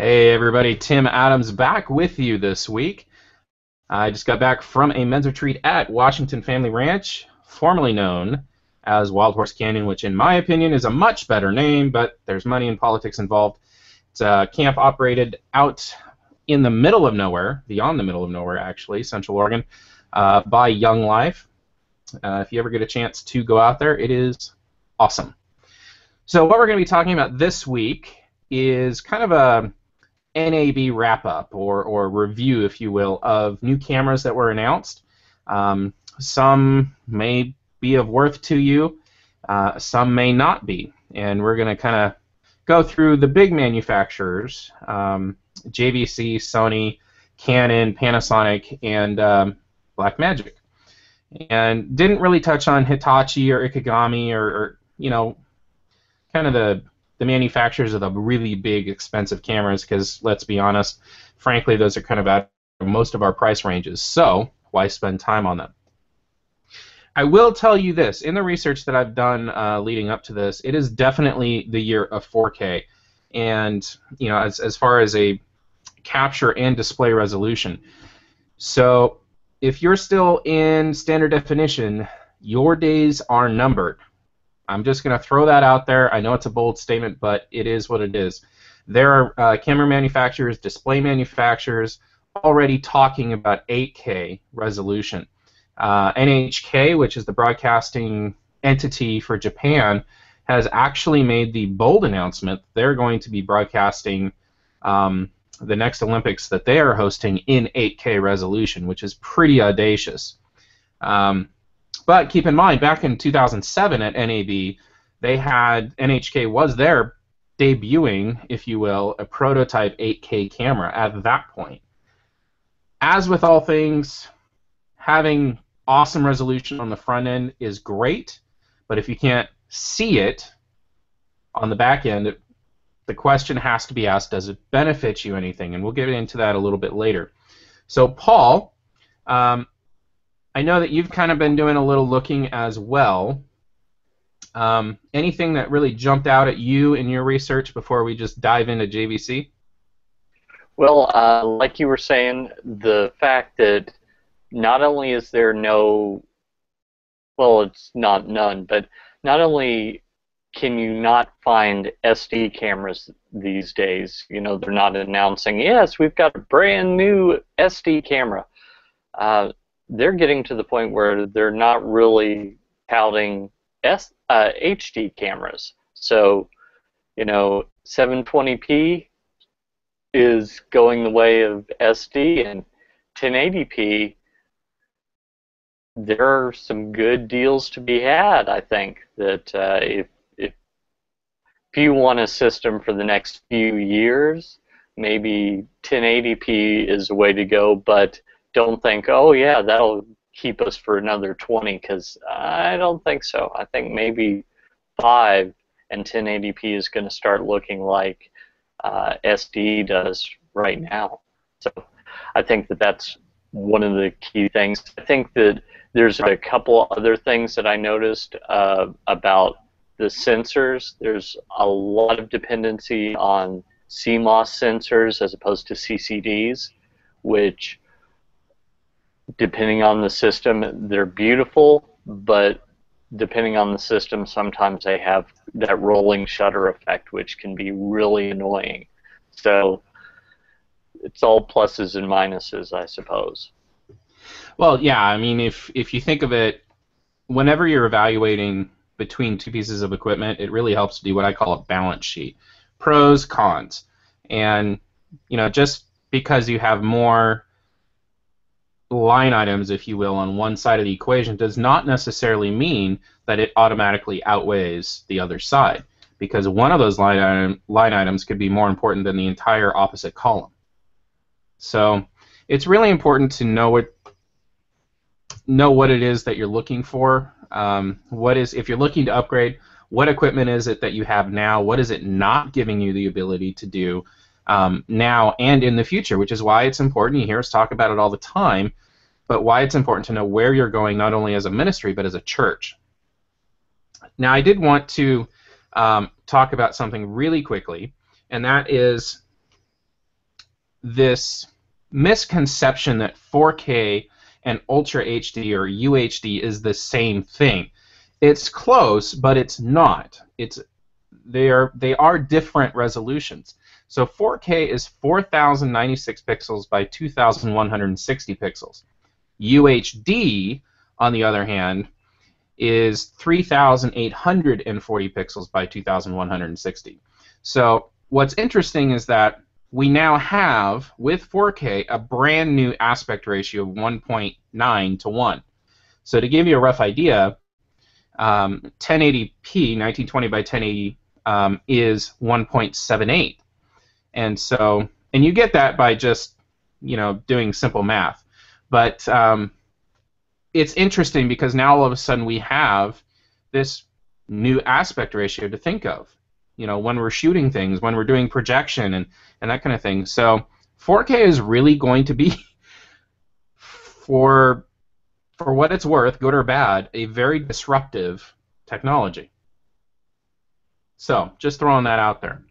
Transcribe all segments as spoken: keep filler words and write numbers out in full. Hey everybody, Tim Adams back with you this week. I just got back from a men's retreat at Washington Family Ranch, formerly known as Wild Horse Canyon, which in my opinion is a much better name, but there's money and politics involved. It's a camp operated out in the middle of nowhere, beyond the middle of nowhere actually, Central Oregon, uh, by Young Life. Uh, if you ever get a chance to go out there, it is awesome. So what we're going to be talking about this week is kind of a N A B wrap-up or, or review, if you will, of new cameras that were announced. Um, some may be of worth to you, uh, some may not be. And we're going to kind of go through the big manufacturers, um, J V C, Sony, Canon, Panasonic, and um, Blackmagic. And didn't really touch on Hitachi or Ikigami or, or you know, kind of the the manufacturers of the really big, expensive cameras, because let's be honest, frankly, those are kind of out of most of our price ranges, so why spend time on them? I will tell you this, in the research that I've done uh, leading up to this, it is definitely the year of four K, and you know, as, as far as a capture and display resolution. So if you're still in standard definition, your days are numbered. I'm just going to throw that out there. I know it's a bold statement, but it is what it is. There are uh, camera manufacturers, display manufacturers already talking about eight K resolution. Uh, N H K, which is the broadcasting entity for Japan, has actually made the bold announcement they're going to be broadcasting um, the next Olympics that they are hosting in eight K resolution, which is pretty audacious. Um, But keep in mind, back in two thousand seven at N A B, they had, N H K was there debuting, if you will, a prototype eight K camera at that point. As with all things, having awesome resolution on the front end is great, but if you can't see it on the back end, it, the question has to be asked, does it benefit you anything? And we'll get into that a little bit later. So Paul, um, I know that you've kind of been doing a little looking as well. Um, anything that really jumped out at you in your research before we just dive into J V C? Well, uh, like you were saying, the fact that not only is there no, well, it's not none, but not only can you not find S D cameras these days, you know, they're not announcing, yes, we've got a brand new S D camera. Uh, they're getting to the point where they're not really touting S, uh, H D cameras. So, you know, seven twenty p is going the way of S D, and ten eighty p, there are some good deals to be had, I think, that uh, if, if, if you want a system for the next few years, maybe ten eighty p is the way to go, but don't think, oh yeah, that'll keep us for another twenty, because I don't think so. I think maybe five and ten eighty p is going to start looking like uh, S D does right now. So I think that that's one of the key things. I think that there's a couple other things that I noticed uh, about the sensors. There's a lot of dependency on C MOS sensors as opposed to C C Ds, which, depending on the system, they're beautiful, but depending on the system, sometimes they have that rolling shutter effect, which can be really annoying. So it's all pluses and minuses, I suppose. Well, yeah, I mean, if, if you think of it, whenever you're evaluating between two pieces of equipment, it really helps to do what I call a balance sheet. Pros, cons. And, you know, just because you have more line items, if you will, on one side of the equation does not necessarily mean that it automatically outweighs the other side, because one of those line, item, line items could be more important than the entire opposite column. So it's really important to know what know what it is that you're looking for. Um, what is, if you're looking to upgrade, what equipment is it that you have now? What is it not giving you the ability to do Um, now and in the future, which is why it's important. You hear us talk about it all the time, but why it's important to know where you're going, not only as a ministry, but as a church. Now, I did want to um, talk about something really quickly, and that is this misconception that four K and Ultra H D or U H D is the same thing. It's close, but it's not. It's they are they are different resolutions. So four K is four thousand ninety-six pixels by two thousand one hundred sixty pixels. U H D, on the other hand, is three thousand eight hundred forty pixels by two thousand one hundred sixty. So what's interesting is that we now have, with four K, a brand new aspect ratio of one point nine to one. So to give you a rough idea, um, ten eighty p, nineteen twenty by ten eighty, um, is one point seven eight. And so, and you get that by just, you know, doing simple math. But um, it's interesting because now all of a sudden we have this new aspect ratio to think of, you know, when we're shooting things, when we're doing projection and, and that kind of thing. So four K is really going to be, for, for what it's worth, good or bad, a very disruptive technology. So just throwing that out there.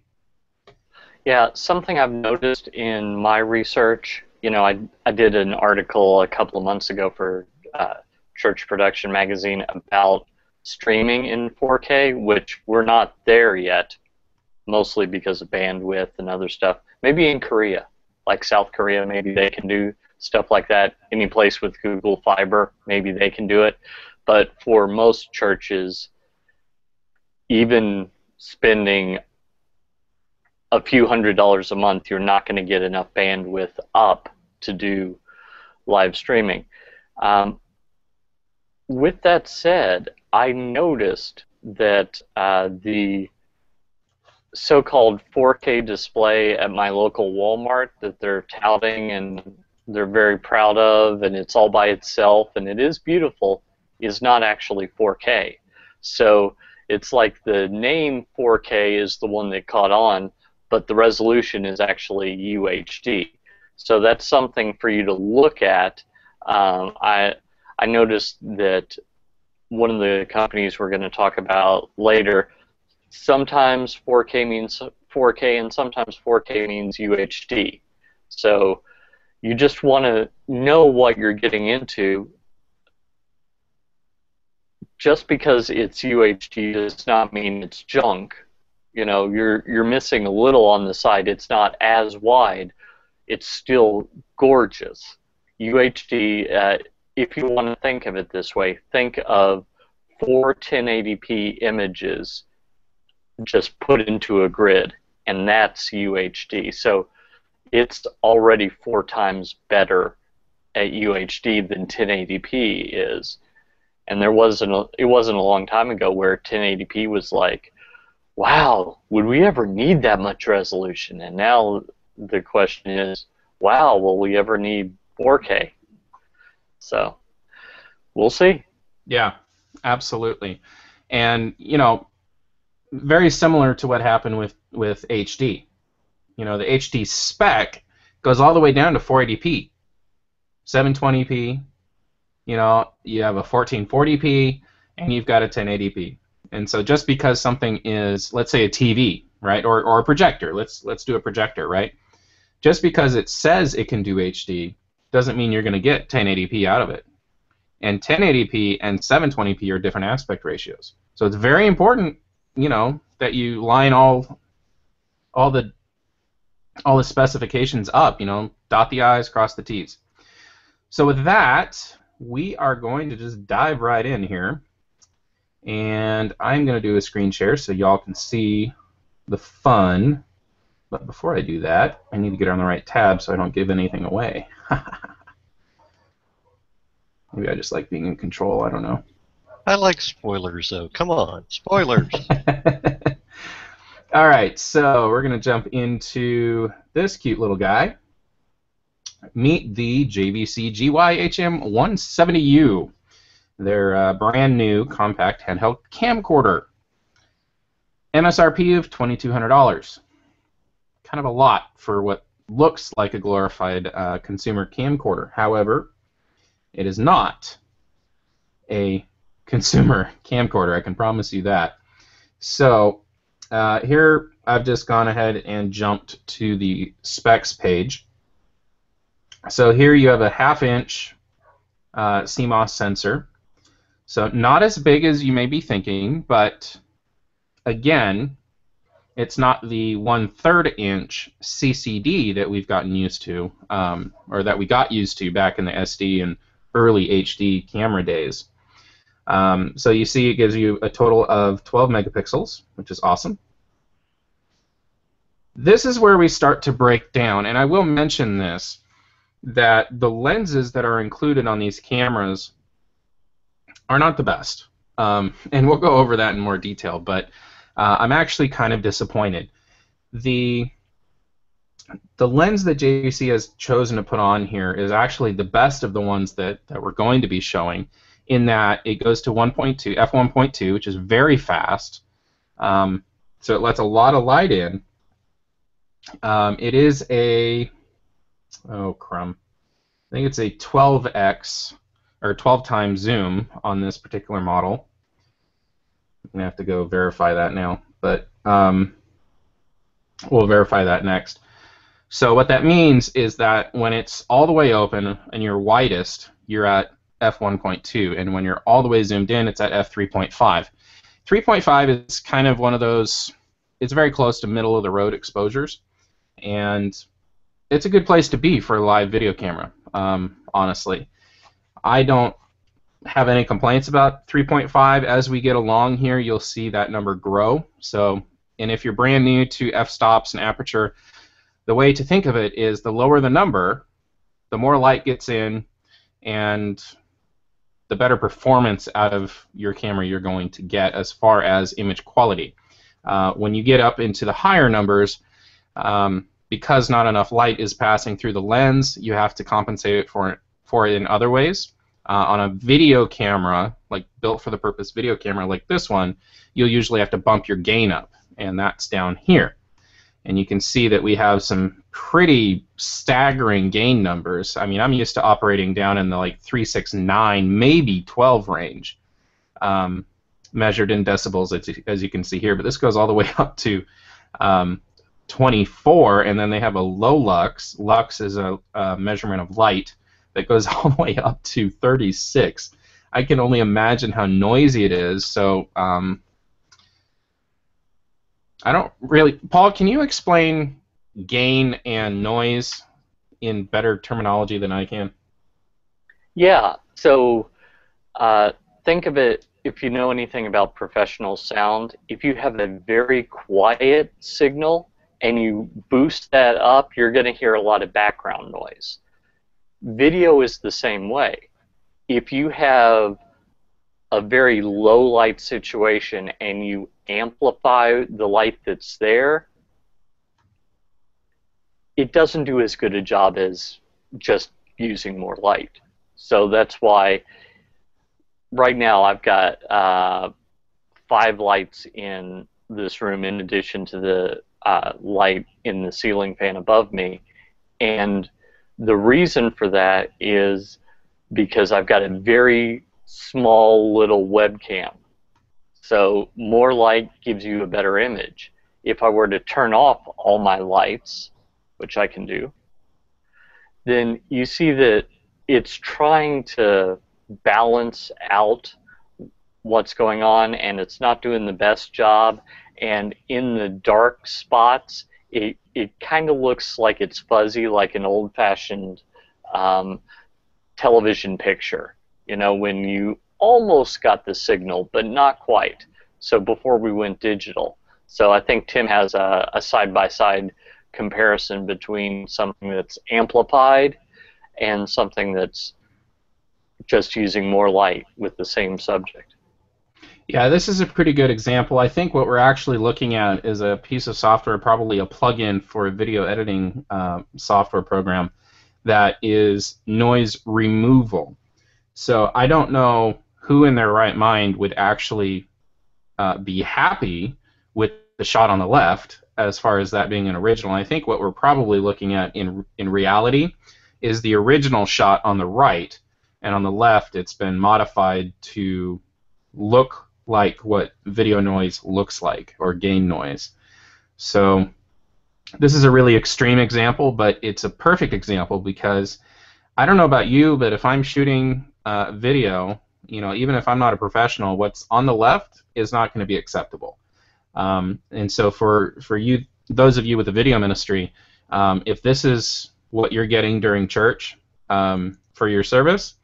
Yeah, something I've noticed in my research, you know, I, I did an article a couple of months ago for uh, Church Production Magazine about streaming in four K, which we're not there yet, mostly because of bandwidth and other stuff. Maybe in Korea, like South Korea, maybe they can do stuff like that. Any place with Google Fiber, maybe they can do it. But for most churches, even spending a few hundred dollars a month, you're not going to get enough bandwidth up to do live streaming. Um, with that said, I noticed that uh, the so-called four K display at my local Walmart that they're touting and they're very proud of, and it's all by itself, and it is beautiful, is not actually four K. So it's like the name four K is the one that caught on, but the resolution is actually U H D. So that's something for you to look at. Um, I, I noticed that one of the companies we're going to talk about later, sometimes four K means four K and sometimes four K means U H D. So you just want to know what you're getting into. Just because it's U H D does not mean it's junk. You know, you're you're missing a little on the side. It's not as wide. It's still gorgeous. U H D, uh, if you want to think of it this way, think of four ten eighty p images just put into a grid, and that's U H D. So it's already four times better at U H D than ten eighty p is. And there wasn't a, it wasn't a long time ago where ten eighty p was like, wow, would we ever need that much resolution? And now the question is, wow, will we ever need four K? So, we'll see. Yeah, absolutely. And, you know, very similar to what happened with, with H D. You know, the H D spec goes all the way down to four eighty p, seven twenty p, you know, you have a fourteen forty p, and you've got a ten eighty p. And so just because something is, let's say a T V, right, or, or a projector, let's, let's do a projector, right? Just because it says it can do H D, doesn't mean you're going to get ten eighty p out of it. And ten eighty p and seven twenty p are different aspect ratios. So it's very important, you know, that you line all all the all the specifications up, you know, dot the I's, cross the T's. So with that, we are going to just dive right in here. And I'm going to do a screen share so y'all can see the fun. But before I do that, I need to get on the right tab so I don't give anything away. Maybe I just like being in control, I don't know. I like spoilers, though. Come on, spoilers! All right, so we're going to jump into this cute little guy. Meet the J V C G Y H M one seventy U, their uh, brand new compact handheld camcorder. M S R P of twenty-two hundred dollars. Kind of a lot for what looks like a glorified uh, consumer camcorder. However, it is not a consumer camcorder, I can promise you that. So uh, here I've just gone ahead and jumped to the specs page. So here you have a half inch uh, C MOS sensor. So not as big as you may be thinking, but again, it's not the one-third inch C C D that we've gotten used to, um, or that we got used to back in the S D and early H D camera days. Um, so you see it gives you a total of twelve megapixels, which is awesome. This is where we start to break down, and I will mention this, that the lenses that are included on these cameras are not the best. Um, and we'll go over that in more detail, but uh, I'm actually kind of disappointed. The, the lens that J V C has chosen to put on here is actually the best of the ones that, that we're going to be showing, in that it goes to one point two, f one point two, which is very fast. Um, so it lets a lot of light in. Um, it is a, oh crumb, I think it's a twelve X or twelve times zoom on this particular model. I'm going to have to go verify that now, but um, we'll verify that next. So what that means is that when it's all the way open and you're widest, you're at f one point two, and when you're all the way zoomed in, it's at f three point five. three point five is kind of one of those, it's very close to middle of the road exposures, and it's a good place to be for a live video camera, um, honestly. I don't have any complaints about three point five. As we get along here, you'll see that number grow. So, and if you're brand new to f-stops and aperture, the way to think of it is the lower the number, the more light gets in, and the better performance out of your camera you're going to get as far as image quality. Uh, when you get up into the higher numbers, um, because not enough light is passing through the lens, you have to compensate it for it for it in other ways. Uh, on a video camera, like built for the purpose video camera like this one, you'll usually have to bump your gain up, and that's down here. And you can see that we have some pretty staggering gain numbers. I mean, I'm used to operating down in the like three, six, nine, maybe twelve range, um, measured in decibels, as, as you can see here, but this goes all the way up to um, twenty-four, and then they have a low lux. Lux is a, a measurement of light that goes all the way up to thirty-six. I can only imagine how noisy it is. So um, I don't really... Paul, can you explain gain and noise in better terminology than I can? Yeah. So uh, think of it, if you know anything about professional sound, if you have a very quiet signal and you boost that up, you're going to hear a lot of background noise. Video is the same way. If you have a very low light situation and you amplify the light that's there, it doesn't do as good a job as just using more light. So that's why right now I've got uh, five lights in this room in addition to the uh, light in the ceiling fan above me, and the reason for that is because I've got a very small little webcam. So more light gives you a better image. If I were to turn off all my lights, which I can do, then you see that it's trying to balance out what's going on, and it's not doing the best job, and in the dark spots, It, it kind of looks like it's fuzzy, like an old-fashioned um, television picture, you know, when you almost got the signal, but not quite, so before we went digital. So I think Tim has a side-by-side comparison between something that's amplified and something that's just using more light with the same subject. Yeah, this is a pretty good example. I think what we're actually looking at is a piece of software, probably a plug-in for a video editing uh, software program that is noise removal. So I don't know who in their right mind would actually uh, be happy with the shot on the left as far as that being an original. I think what we're probably looking at in, in reality is the original shot on the right, and on the left it's been modified to look like what video noise looks like, or gain noise. So this is a really extreme example, but it's a perfect example because I don't know about you, but if I'm shooting uh, video, you know, even if I'm not a professional, what's on the left is not going to be acceptable. Um, and so for for you, those of you with the video ministry, um, if this is what you're getting during church um, for your service,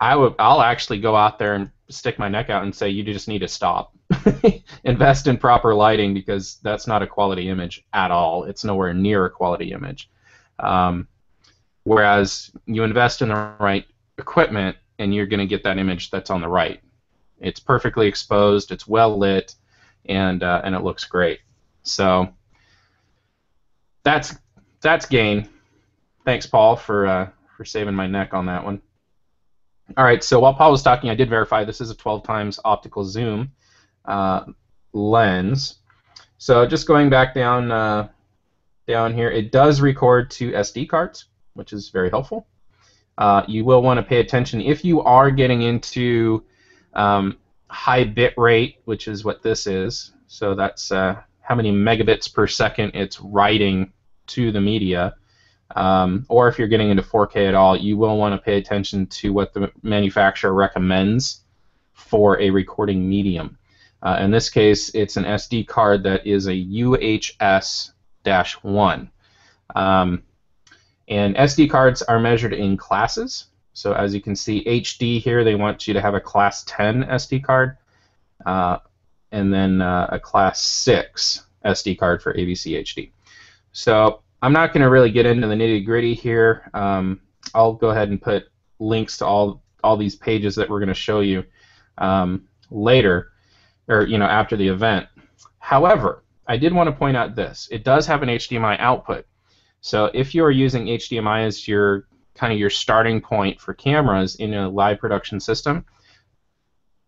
I would I'll actually go out there and stick my neck out and say you just need to stop. Invest in proper lighting, because that's not a quality image at all. It's nowhere near a quality image. Um, whereas you invest in the right equipment, and you're going to get that image that's on the right. It's perfectly exposed. It's well lit, and uh, and it looks great. So that's that's gain. Thanks, Paul, for uh, for saving my neck on that one. All right. So while Paul was talking, I did verify this is a twelve times optical zoom uh, lens. So just going back down uh, down here, it does record to S D cards, which is very helpful. Uh, you will want to pay attention if you are getting into um, high bit rate, which is what this is. So that's uh, how many megabits per second it's writing to the media. Um, or if you're getting into four K at all, you will want to pay attention to what the manufacturer recommends for a recording medium. Uh, in this case, it's an S D card that is a U H S dash one. Um, And S D cards are measured in classes. So as you can see, H D here, they want you to have a class ten S D card, uh, and then uh, a class six S D card for A B C H D. So I'm not going to really get into the nitty-gritty here. Um, I'll go ahead and put links to all, all these pages that we're going to show you um, later, or you know, after the event. However, I did want to point out this. It does have an H D M I output. So if you are using H D M I as your kind of your starting point for cameras in a live production system,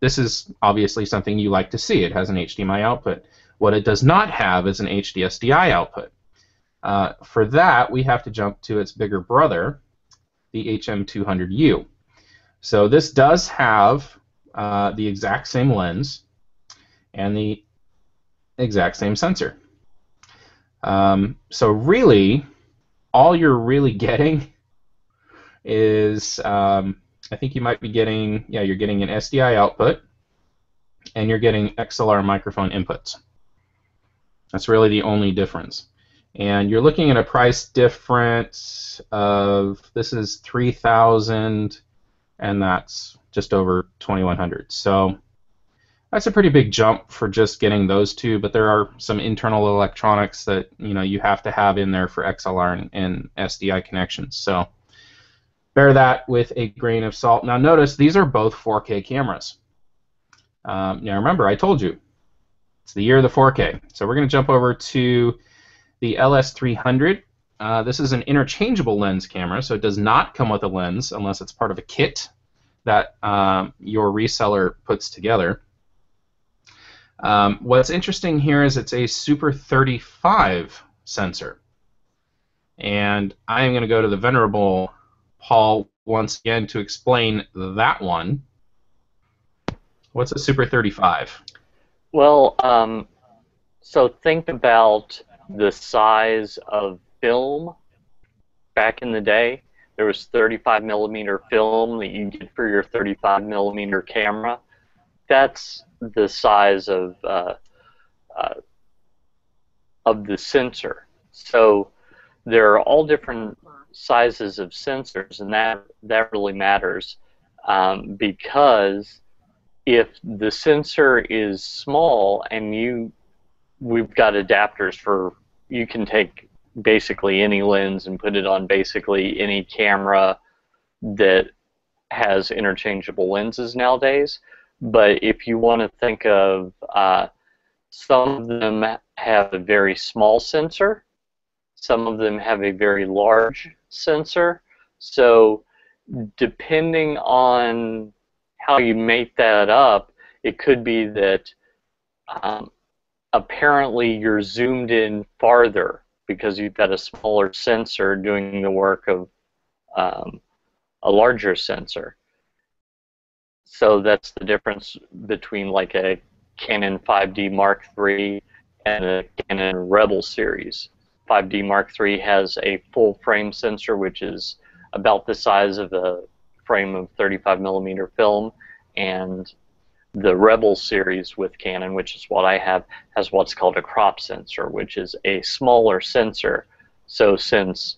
this is obviously something you like to see. It has an H D M I output. What it does not have is an H D S D I output. Uh, for that, we have to jump to its bigger brother, the H M two hundred U. So this does have uh, the exact same lens and the exact same sensor. Um, so really, all you're really getting is, um, I think you might be getting, yeah, you're getting an S D I output, and you're getting X L R microphone inputs. That's really the only difference. And you're looking at a price difference of, this is three thousand dollars, and that's just over twenty-one hundred dollars. So that's a pretty big jump for just getting those two, but there are some internal electronics that you know you have to have in there for X L R and, and S D I connections. So bear that with a grain of salt. Now notice these are both four K cameras. Um, now remember, I told you it's the year of the four K. So we're going to jump over to the L S three hundred. Uh, this is an interchangeable lens camera, so it does not come with a lens unless it's part of a kit that um, your reseller puts together. Um, what's interesting here is it's a Super thirty-five sensor, and I am going to go to the venerable Paul once again to explain that one. What's a Super thirty-five? Well, um, so think about the size of film. Back in the day, there was thirty-five millimeter film that you get for your thirty-five millimeter camera. That's the size of uh, uh, of the sensor. So there are all different sizes of sensors, and that that really matters, um, because if the sensor is small, and you we've got adapters for, you can take basically any lens and put it on basically any camera that has interchangeable lenses nowadays. But if you want to think of, uh, some of them have a very small sensor, some of them have a very large sensor. So depending on how you make that up, it could be that um, apparently you're zoomed in farther because you've got a smaller sensor doing the work of um, a larger sensor. So that's the difference between like a Canon five D Mark three and a Canon Rebel series. five D Mark three has a full frame sensor, which is about the size of a frame of thirty-five millimeter film, and the Rebel series with Canon, which is what I have, has what's called a crop sensor, which is a smaller sensor. So since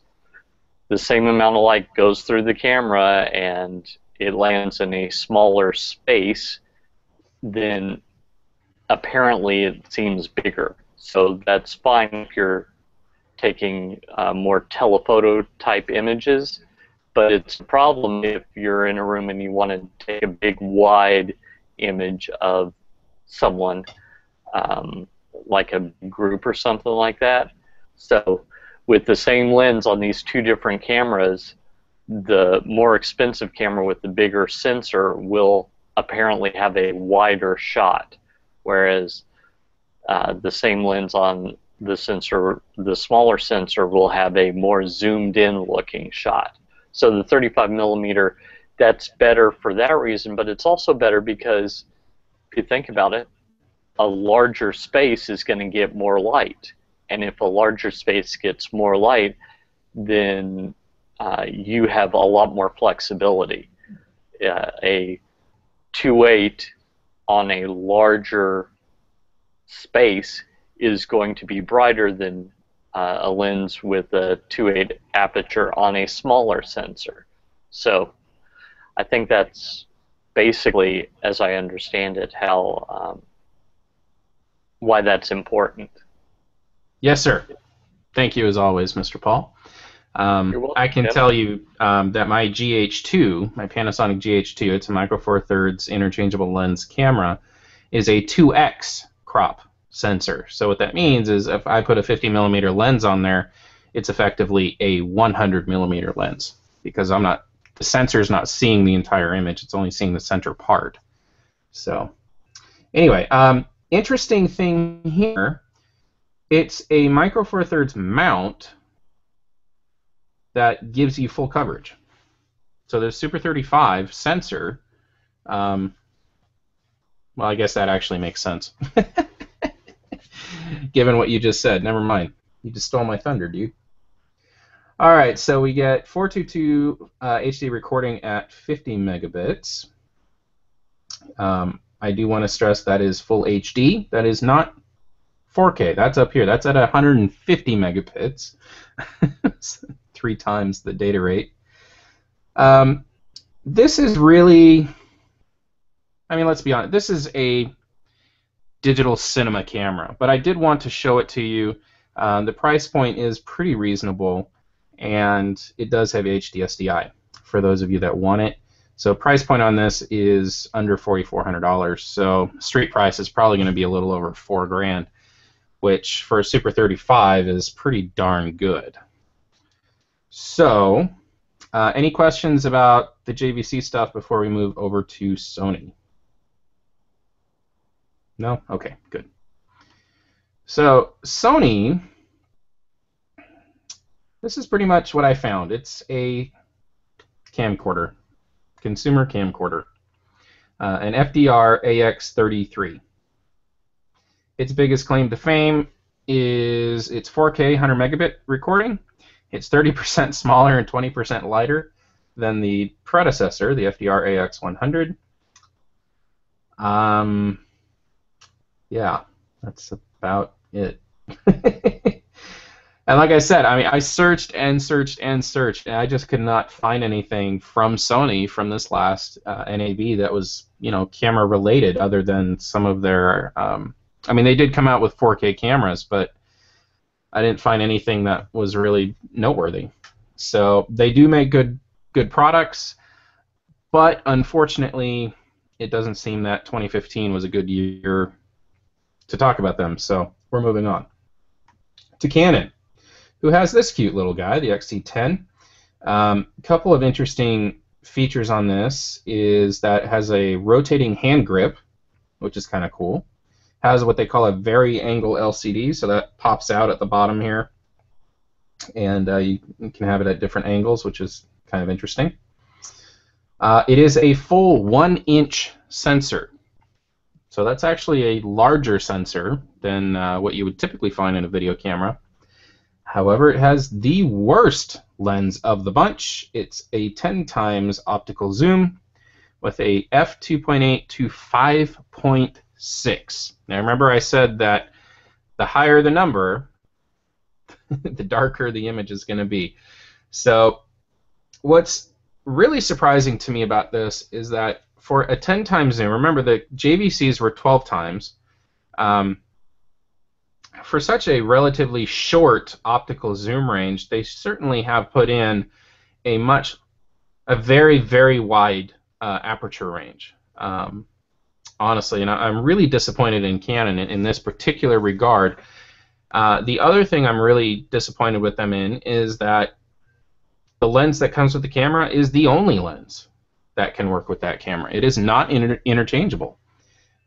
the same amount of light goes through the camera and it lands in a smaller space, then apparently it seems bigger. So that's fine if you're taking uh, more telephoto type images, but it's a problem if you're in a room and you want to take a big wide image of someone, um, like a group or something like that. So with the same lens on these two different cameras, the more expensive camera with the bigger sensor will apparently have a wider shot, whereas uh, the same lens on the sensor, the smaller sensor, will have a more zoomed in looking shot. So the thirty-five millimeter, that's better for that reason, but it's also better because if you think about it, a larger space is going to get more light, and if a larger space gets more light, then uh, you have a lot more flexibility. Uh, a two point eight on a larger space is going to be brighter than uh, a lens with a two point eight aperture on a smaller sensor. So I think that's basically, as I understand it, how um, why that's important. Yes, sir. Thank you, as always, Mister Paul. Um, You're welcome, I can Tim. tell you um, that my G H two, my Panasonic G H two, it's a Micro Four Thirds interchangeable lens camera, is a two X crop sensor. So what that means is if I put a fifty millimeter lens on there, it's effectively a one hundred millimeter lens, because I'm not, the sensor is not seeing the entire image, it's only seeing the center part. So anyway, um, interesting thing here, it's a Micro Four Thirds mount that gives you full coverage. So the Super thirty-five sensor, um, well, I guess that actually makes sense. Given what you just said, never mind. You just stole my thunder, dude. All right, so we get four twenty-two uh, H D recording at fifty megabits. Um, I do want to stress that is full H D. That is not four K. That's up here. That's at one hundred fifty megabits. Three times the data rate. Um, this is really, I mean, let's be honest. This is a digital cinema camera, but I did want to show it to you. Uh, the price point is pretty reasonable, and it does have H D S D I for those of you that want it. So price point on this is under forty-four hundred dollars. So street price is probably going to be a little over four grand, which for a Super thirty-five is pretty darn good. So uh, any questions about the J V C stuff before we move over to Sony? No? Okay, good. So Sony, this is pretty much what I found. It's a camcorder, consumer camcorder, uh, an F D R A X thirty-three. Its biggest claim to fame is its four K one hundred megabit recording. It's thirty percent smaller and twenty percent lighter than the predecessor, the F D R A X one hundred. Um, yeah, that's about it. And like I said, I mean, I searched and searched and searched, and I just could not find anything from Sony from this last uh, N A B that was, you know, camera related, other than some of their. Um, I mean, they did come out with four K cameras, but I didn't find anything that was really noteworthy. So they do make good good products, but unfortunately, it doesn't seem that twenty fifteen was a good year to talk about them. So we're moving on to Canon, who has this cute little guy, the X T ten. Um, a couple of interesting features on this is that it has a rotating hand grip, which is kind of cool. Has what they call a very angle L C D, so that pops out at the bottom here, and uh, you can have it at different angles, which is kind of interesting. Uh, it is a full one inch sensor, so that's actually a larger sensor than uh, what you would typically find in a video camera. However, it has the worst lens of the bunch. It's a ten times optical zoom with a f two point eight to five point six. Now remember I said that the higher the number, the darker the image is going to be. So what's really surprising to me about this is that for a ten times zoom, remember the J V Cs were twelve times. Um, for such a relatively short optical zoom range, they certainly have put in a much, a very, very wide uh, aperture range. Um, honestly, and I, I'm really disappointed in Canon in, in this particular regard. Uh, the other thing I'm really disappointed with them in is that the lens that comes with the camera is the only lens that can work with that camera. It is not inter interchangeable.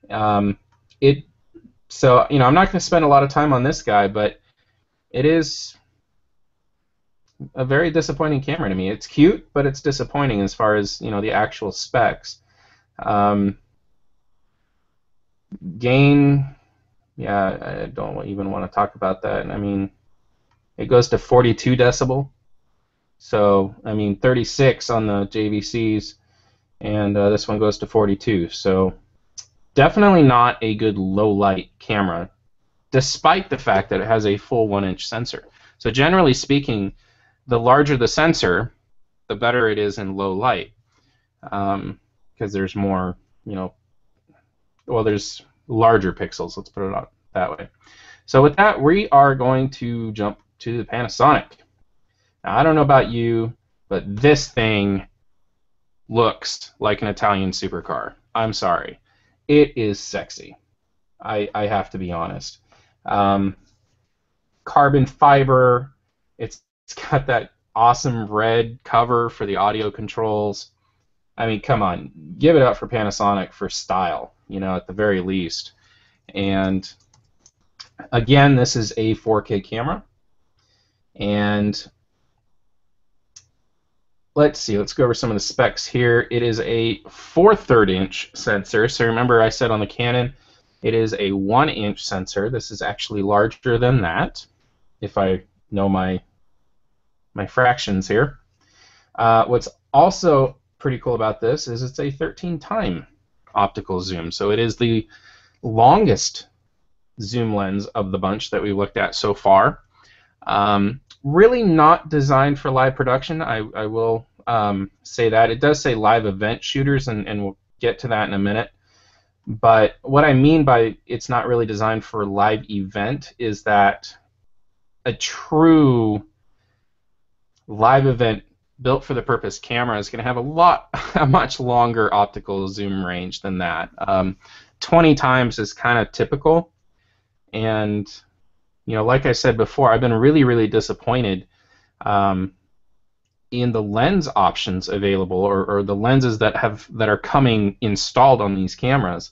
Um, it so you know I'm not going to spend a lot of time on this guy, but it is a very disappointing camera to me. It's cute, but it's disappointing as far as you know the actual specs. Um, gain, yeah, I don't even want to talk about that. I mean, it goes to forty-two decibel. So, I mean, thirty-six on the J V Cs, and uh, this one goes to forty-two. So, definitely not a good low-light camera, despite the fact that it has a full one inch sensor. So, generally speaking, the larger the sensor, the better it is in low light, because um, there's more, you know, well, there's larger pixels. Let's put it out that way. So, with that, we are going to jump to the Panasonic. Now, I don't know about you, but this thing looks like an Italian supercar. I'm sorry. It is sexy. I, I have to be honest. Um, carbon fiber. It's, it's got that awesome red cover for the audio controls. I mean, come on. Give it up for Panasonic for style, you know, at the very least. And, again, this is a four K camera. And... let's see, let's go over some of the specs here. It is a four thirds inch sensor. So remember I said on the Canon, it is a one inch sensor. This is actually larger than that, if I know my, my fractions here. Uh, what's also pretty cool about this is it's a thirteen time optical zoom. So it is the longest zoom lens of the bunch that we've looked at so far. Um, Really not designed for live production, I, I will um, say that. It does say live event shooters, and, and we'll get to that in a minute. But what I mean by it's not really designed for live event is that a true live event built for the purpose camera is going to have a lot, a much longer optical zoom range than that. Um, twenty times is kind of typical, and... you know, like I said before, I've been really, really disappointed um, in the lens options available, or, or the lenses that have that are coming installed on these cameras.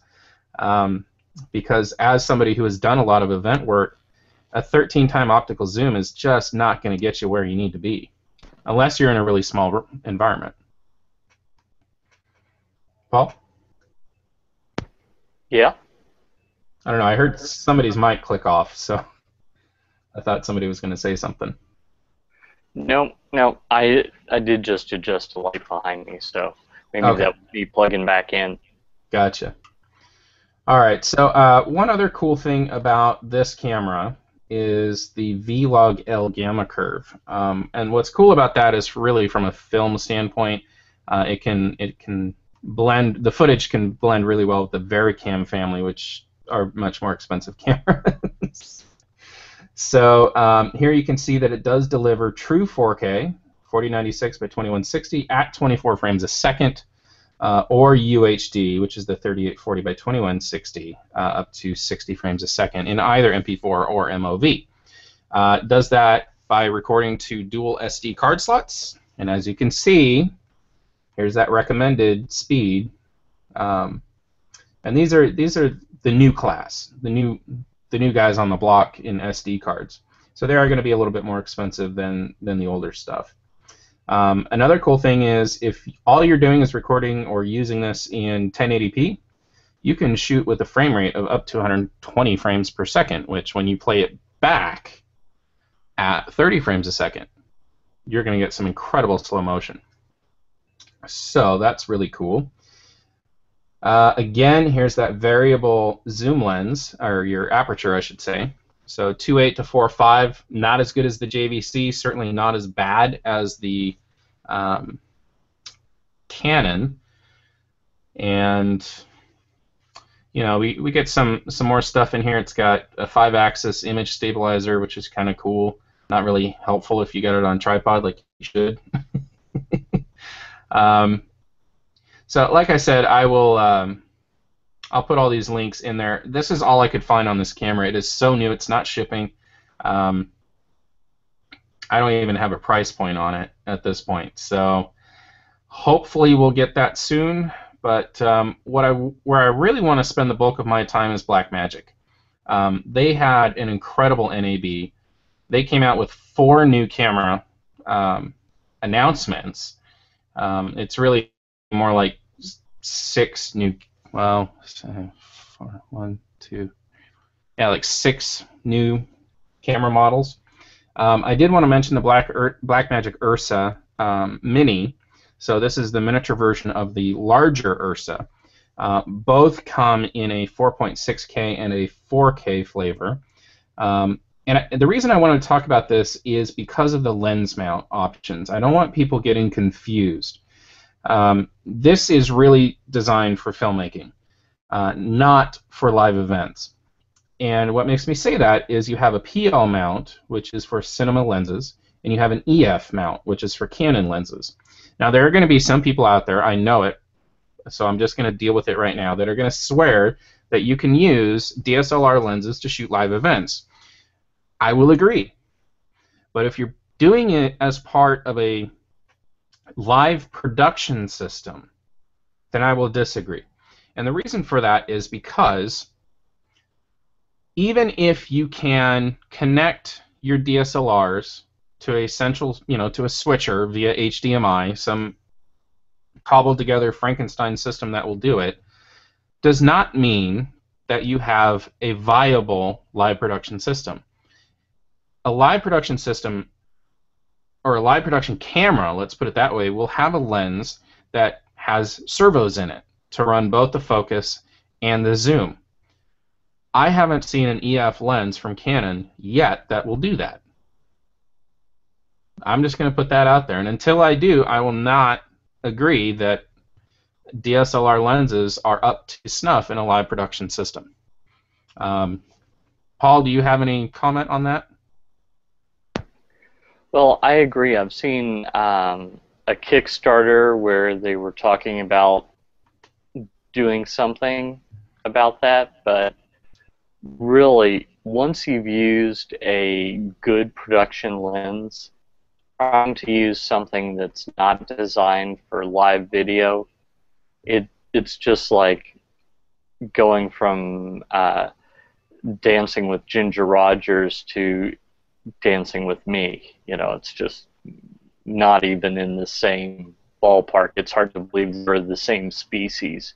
Um, because as somebody who has done a lot of event work, a thirteen time optical zoom is just not going to get you where you need to be, unless you're in a really small environment. Paul? Yeah. I don't know. I heard somebody's mic click off, so. I thought somebody was going to say something. No, no, I I did just adjust the light behind me, so maybe okay. That would be plugging back in. Gotcha. All right, so uh, one other cool thing about this camera is the V log L gamma curve, um, and what's cool about that is really from a film standpoint, uh, it can it can blend the footage can blend really well with the Vericam family, which are much more expensive cameras. So um, here you can see that it does deliver true four K, forty ninety-six by twenty-one sixty at twenty-four frames a second, uh, or U H D, which is the thirty-eight forty by twenty-one sixty, uh, up to sixty frames a second in either M P four or M O V. Uh, does that by recording to dual S D card slots, and as you can see, here's that recommended speed. Um, and these are these are the new class, the new. the new guys on the block in S D cards. So they are going to be a little bit more expensive than, than the older stuff. Um, another cool thing is if all you're doing is recording or using this in ten eighty p, you can shoot with a frame rate of up to one hundred twenty frames per second, which when you play it back at thirty frames a second, you're going to get some incredible slow motion. So that's really cool. Uh, again, here's that variable zoom lens, or your aperture, I should say. So two point eight to four point five, not as good as the J V C, certainly not as bad as the um, Canon. And you know, we, we get some, some more stuff in here. It's got a five axis image stabilizer, which is kind of cool. Not really helpful if you got it on tripod like you should. um, so like I said, I will um, I'll put all these links in there. This is all I could find on this camera. It is so new. It's not shipping. Um, I don't even have a price point on it at this point. So hopefully we'll get that soon. But um, what I, where I really want to spend the bulk of my time is Blackmagic. Um, they had an incredible N A B. They came out with four new camera um, announcements. Um, it's really more like six new, well, seven, four, one, two, yeah, like six new camera models. Um, I did want to mention the Black Ur Blackmagic Ursa um, Mini. So this is the miniature version of the larger Ursa. Uh, both come in a four point six K and a four K flavor. Um, and I, the reason I want to talk about this is because of the lens mount options. I don't want people getting confused. Um, this is really designed for filmmaking, uh, not for live events. And what makes me say that is you have a P L mount, which is for cinema lenses, and you have an E F mount, which is for Canon lenses. Now, there are going to be some people out there, I know it, so I'm just going to deal with it right now, that are going to swear that you can use D S L R lenses to shoot live events. I will agree. But if you're doing it as part of a live production system, then I will disagree. And the reason for that is because even if you can connect your D S L Rs to a central, you know, to a switcher via H D M I, some cobbled together Frankenstein system that will do it, does not mean that you have a viable live production system. A live production system, or a live production camera, let's put it that way, will have a lens that has servos in it to run both the focus and the zoom. I haven't seen an E F lens from Canon yet that will do that. I'm just going to put that out there, and until I do, I will not agree that D S L R lenses are up to snuff in a live production system. Um, Paul, do you have any comment on that? Well, I agree. I've seen um, a Kickstarter where they were talking about doing something about that, but really, once you've used a good production lens, trying to use something that's not designed for live video, it it's just like going from uh, Dancing with Ginger Rogers to Dancing with Me. You know, it's just not even in the same ballpark. It's hard to believe we're the same species.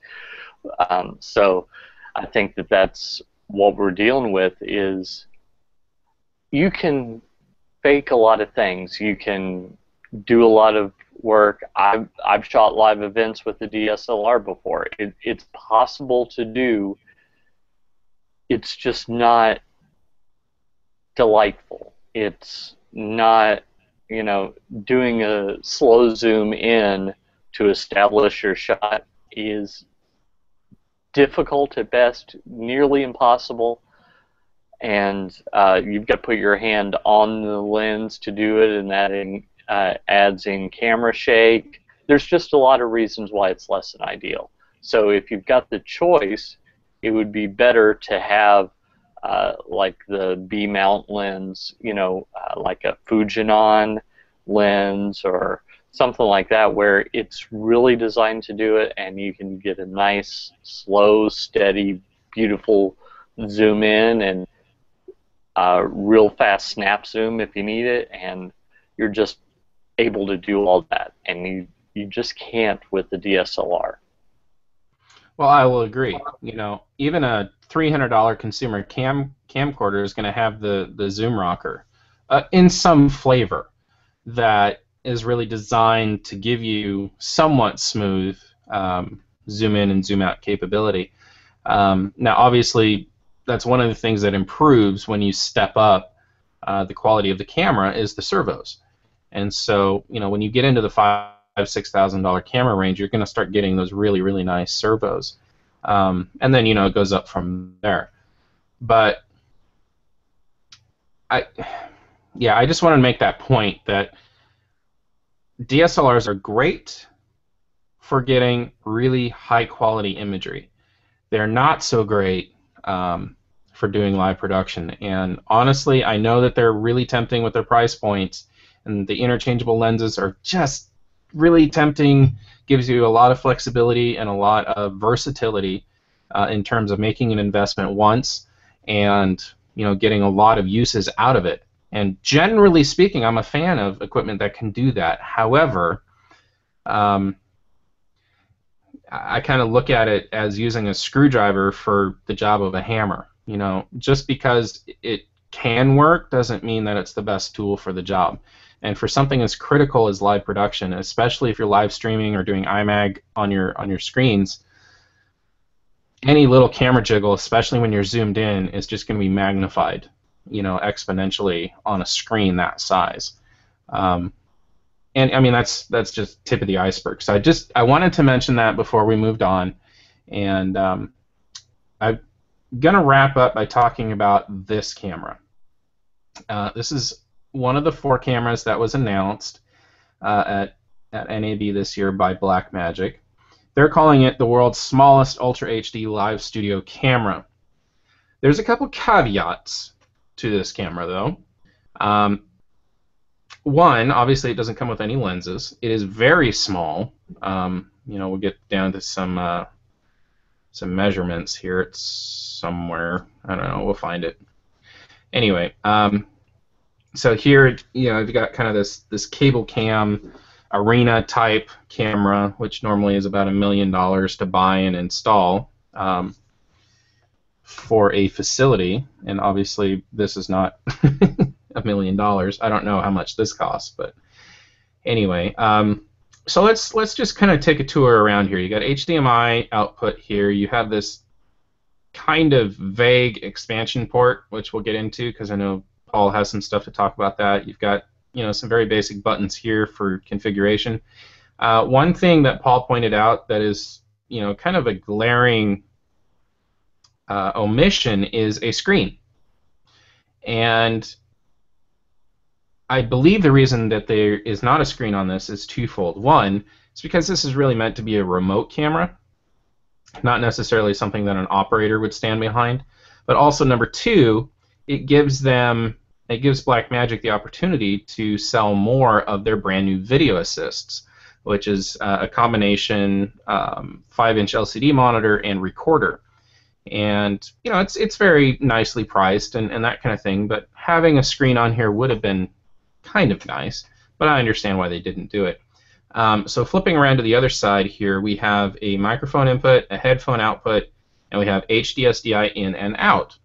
Um, so I think that that's what we're dealing with is you can fake a lot of things. You can do a lot of work. I've, I've shot live events with the D S L R before. It, it's possible to do. It's just not delightful. It's not, you know, doing a slow zoom in to establish your shot is difficult at best, nearly impossible. And uh, you've got to put your hand on the lens to do it, and that in, uh, adds in camera shake. There's just a lot of reasons why it's less than ideal. So if you've got the choice, it would be better to have uh, like the B-mount lens, you know, uh, like a Fujinon lens or something like that, where it's really designed to do it, and you can get a nice, slow, steady, beautiful zoom in and Uh, real fast snap zoom if you need it, and you're just able to do all that, and you you just can't with the D S L R. Well, I will agree. You know, even a three hundred dollar consumer cam camcorder is going to have the the zoom rocker uh, in some flavor that is really designed to give you somewhat smooth um, zoom in and zoom out capability. Um, now, obviously, that's one of the things that improves when you step up uh, the quality of the camera is the servos. And so, you know, when you get into the five, six thousand dollar camera range, you're going to start getting those really, really nice servos, um, and then you know it goes up from there. But I, yeah, I just want to make that point that D S L Rs are great for getting really high quality imagery. They're not so great um, for doing live production. And honestly, I know that they're really tempting with their price points, and the interchangeable lenses are just really tempting, gives you a lot of flexibility and a lot of versatility uh, in terms of making an investment once and you know getting a lot of uses out of it. And generally speaking, I'm a fan of equipment that can do that. However, um, I kind of look at it as using a screwdriver for the job of a hammer. You know, just because it can work doesn't mean that it's the best tool for the job. And for something as critical as live production, especially if you're live streaming or doing I M A G on your on your screens, any little camera jiggle, especially when you're zoomed in, is just going to be magnified, you know, exponentially on a screen that size. Um, and I mean that's that's just tip of the iceberg. So I just I wanted to mention that before we moved on, and um, I'm gonna wrap up by talking about this camera. Uh, this is one of the four cameras that was announced uh, at, at N A B this year by Blackmagic. They're calling it the world's smallest Ultra H D live studio camera. There's a couple caveats to this camera, though. Um, one, obviously, it doesn't come with any lenses. It is very small. Um, you know, we'll get down to some uh, some measurements here. It's somewhere. I don't know. We'll find it. Anyway. Um, So here, you know, you've got kind of this this cable cam arena type camera, which normally is about a million dollars to buy and install um, for a facility. And obviously, this is not a million dollars. I don't know how much this costs, but anyway. Um, so let's let's just kind of take a tour around here. You got H D M I output here. You have this kind of vague expansion port, which we'll get into because I know Paul has some stuff to talk about that. You've got, you know, some very basic buttons here for configuration. Uh, one thing that Paul pointed out that is, you know, kind of a glaring uh, omission is a screen. And I believe the reason that there is not a screen on this is twofold. One, it's because this is really meant to be a remote camera, not necessarily something that an operator would stand behind. But also, number two, it gives them, it gives Blackmagic the opportunity to sell more of their brand new video assists, which is uh, a combination um, five inch L C D monitor and recorder. And you know, it's it's very nicely priced and, and that kind of thing. But having a screen on here would have been kind of nice. But I understand why they didn't do it. Um, so flipping around to the other side here, we have a microphone input, a headphone output, and we have H D S D I in and out.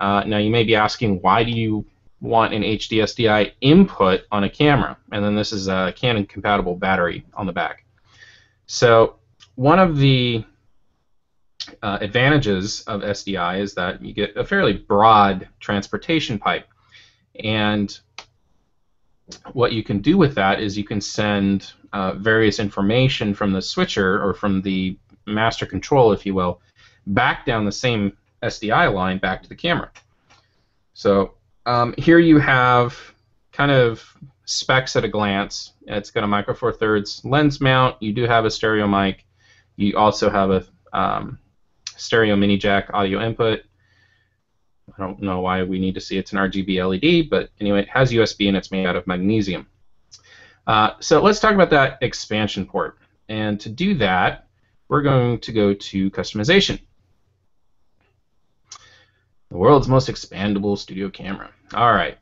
Uh, now you may be asking, why do you want an H D S D I input on a camera? And then this is a Canon compatible battery on the back. So one of the uh, advantages of S D I is that you get a fairly broad transportation pipe. And what you can do with that is you can send uh, various information from the switcher or from the master control, if you will, back down the same S D I line back to the camera. So um, here you have kind of specs at a glance. It's got a Micro Four Thirds lens mount. You do have a stereo mic. You also have a um, stereo mini jack audio input. I don't know why we need to see it's an R G B L E D, but anyway, it has U S B and it's made out of magnesium. Uh, so let's talk about that expansion port. And to do that, we're going to go to customization. The world's most expandable studio camera. All right,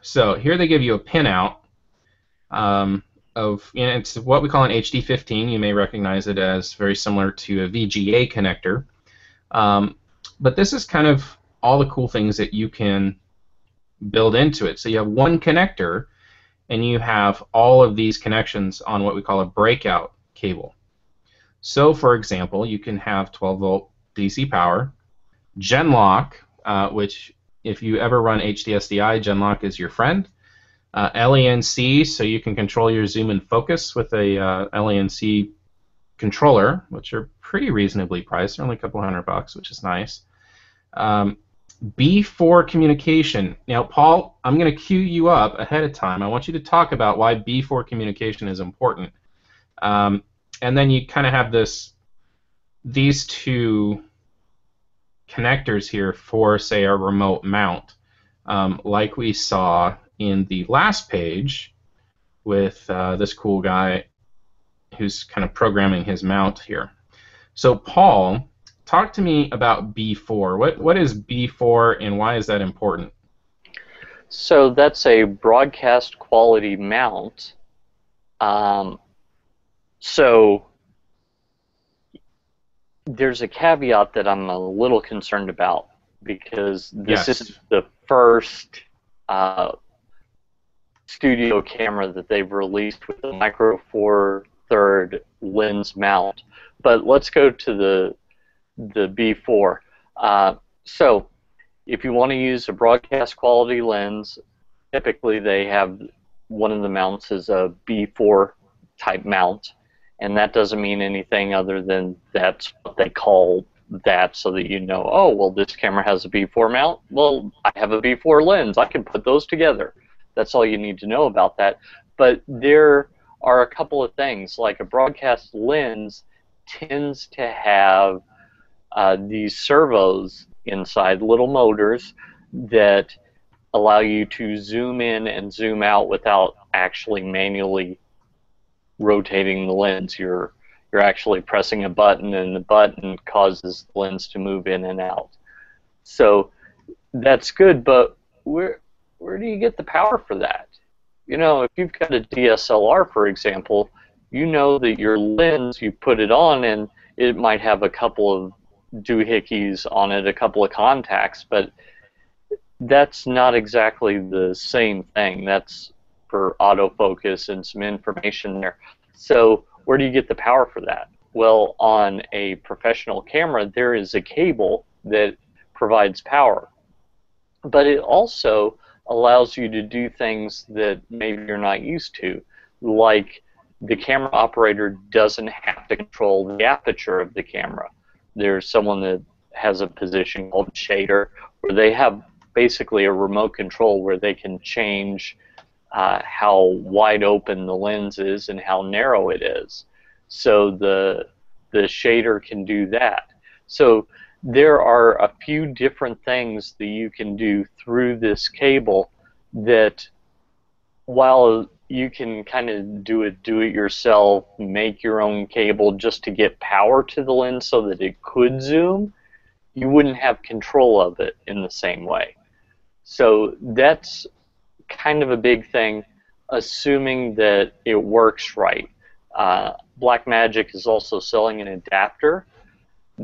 so here they give you a pinout um, of, you know, it's what we call an H D fifteen. You may recognize it as very similar to a V G A connector. Um, but this is kind of all the cool things that you can build into it. So you have one connector, and you have all of these connections on what we call a breakout cable. So, for example, you can have twelve volt D C power. Genlock, uh, which if you ever run H D S D I, Genlock is your friend. Uh, L A N C, so you can control your zoom and focus with a uh, L A N C controller, which are pretty reasonably priced. They're only a couple hundred bucks, which is nice. Um, B four communication. Now, Paul, I'm going to queue you up ahead of time. I want you to talk about why B four communication is important. Um, and then you kind of have this, these two connectors here for, say, a remote mount, um, like we saw in the last page with uh, this cool guy who's kind of programming his mount here. So, Paul, talk to me about B four. What, what is B four and why is that important? So that's a broadcast quality mount. Um, so there's a caveat that I'm a little concerned about because this yes. is the first uh, studio camera that they've released with a Micro Four Thirds lens mount. But let's go to the the B four. Uh, so if you want to use a broadcast quality lens, typically they have one of the mounts is a B four type mount, and that doesn't mean anything other than that's what they call that, so that you know, oh, well, this camera has a B four mount, well, I have a B four lens, I can put those together. That's all you need to know about that. But there are a couple of things, like a broadcast lens tends to have Uh, these servos inside, little motors that allow you to zoom in and zoom out without actually manually rotating the lens. You're you're actually pressing a button, and the button causes the lens to move in and out. So that's good, but where where do you get the power for that? You know, if you've got a D S L R, for example, you know that your lens, you put it on, and it might have a couple of doohickeys on it, a couple of contacts, but that's not exactly the same thing. That's for autofocus and some information there. So where do you get the power for that? Well, on a professional camera, there is a cable that provides power, but it also allows you to do things that maybe you're not used to, like the camera operator doesn't have to control the aperture of the camera. There's someone that has a position called shader, where they have basically a remote control where they can change uh, how wide open the lens is and how narrow it is. So the the shader can do that. So there are a few different things that you can do through this cable that, while you can kind of do it do-it-yourself, make your own cable just to get power to the lens so that it could zoom, you wouldn't have control of it in the same way. So that's kind of a big thing, assuming that it works right. Uh, Blackmagic is also selling an adapter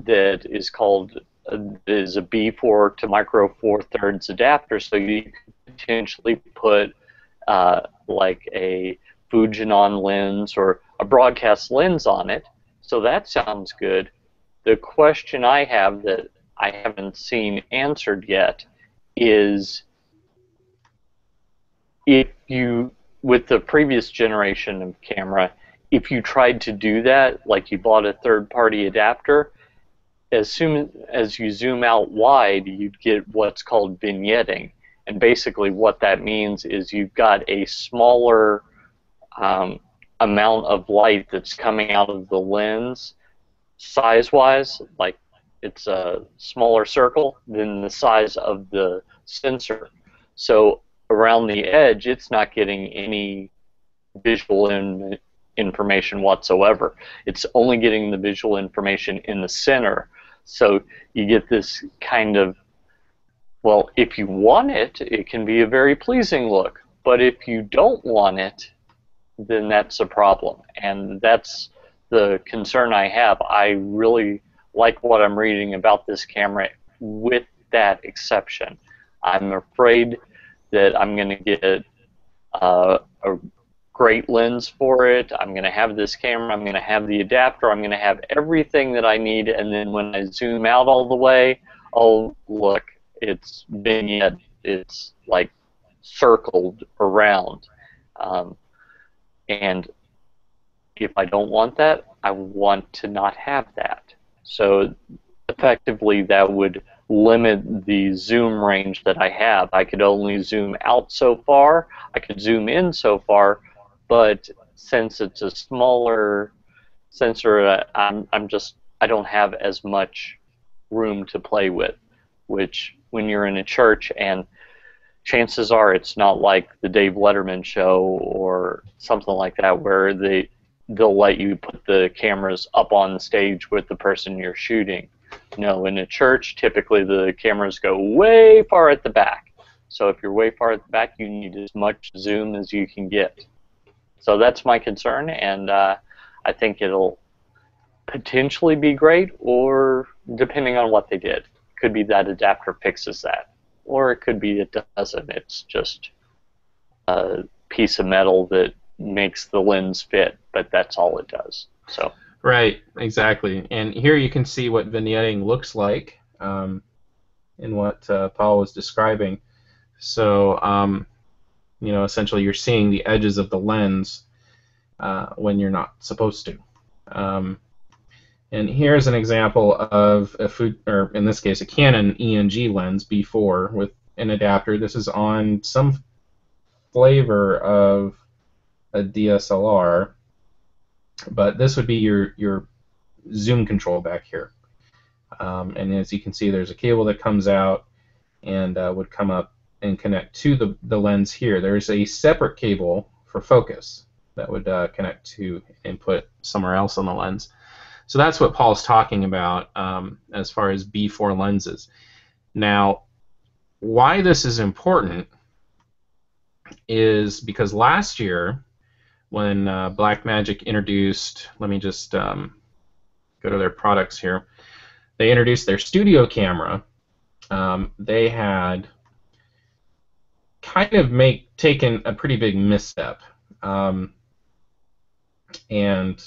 that is called uh, is a B four to Micro Four Thirds adapter, so you could potentially put Uh, like a Fujinon lens or a broadcast lens on it. So that sounds good. The question I have that I haven't seen answered yet is, if you, with the previous generation of camera, if you tried to do that, like you bought a third-party adapter, as soon as you zoom out wide, you'd get what's called vignetting. And basically what that means is you've got a smaller um, amount of light that's coming out of the lens size-wise, like it's a smaller circle than the size of the sensor. So around the edge, it's not getting any visual in information whatsoever. It's only getting the visual information in the center. So you get this kind of, well, if you want it, it can be a very pleasing look. But if you don't want it, then that's a problem. And that's the concern I have. I really like what I'm reading about this camera, with that exception. I'm afraid that I'm going to get uh, a great lens for it. I'm going to have this camera. I'm going to have the adapter. I'm going to have everything that I need. And then when I zoom out all the way, oh, look, it's vignette. It's like circled around. Um, and if I don't want that, I want to not have that. So effectively, that would limit the zoom range that I have. I could only zoom out so far. I could zoom in so far, but since it's a smaller sensor, I'm, I'm just, I don't have as much room to play with, which when you're in a church, and chances are it's not like the Dave Letterman show or something like that where they, they'll let you put the cameras up on stage with the person you're shooting. No, in a church, typically the cameras go way far at the back. So if you're way far at the back, you need as much zoom as you can get. So that's my concern, and uh, I think it'll potentially be great, or depending on what they did. Could be that adapter fixes that, or it could be it doesn't. It's just a piece of metal that makes the lens fit, but that's all it does. So. Right, exactly. And here you can see what vignetting looks like um, in what uh, Paul was describing. So, um, you know, essentially you're seeing the edges of the lens uh, when you're not supposed to. Um, and here's an example of, a food, or in this case, a Canon E N G lens, B four, with an adapter. This is on some flavor of a D S L R. But this would be your, your zoom control back here. Um, and as you can see, there's a cable that comes out and uh, would come up and connect to the, the lens here. There's a separate cable for focus that would uh, connect to input somewhere else on the lens. So that's what Paul's talking about um, as far as B four lenses. Now, why this is important is because last year, when uh, Blackmagic introduced, let me just um, go to their products here. They introduced their studio camera. Um, they had kind of make taken a pretty big misstep, um, and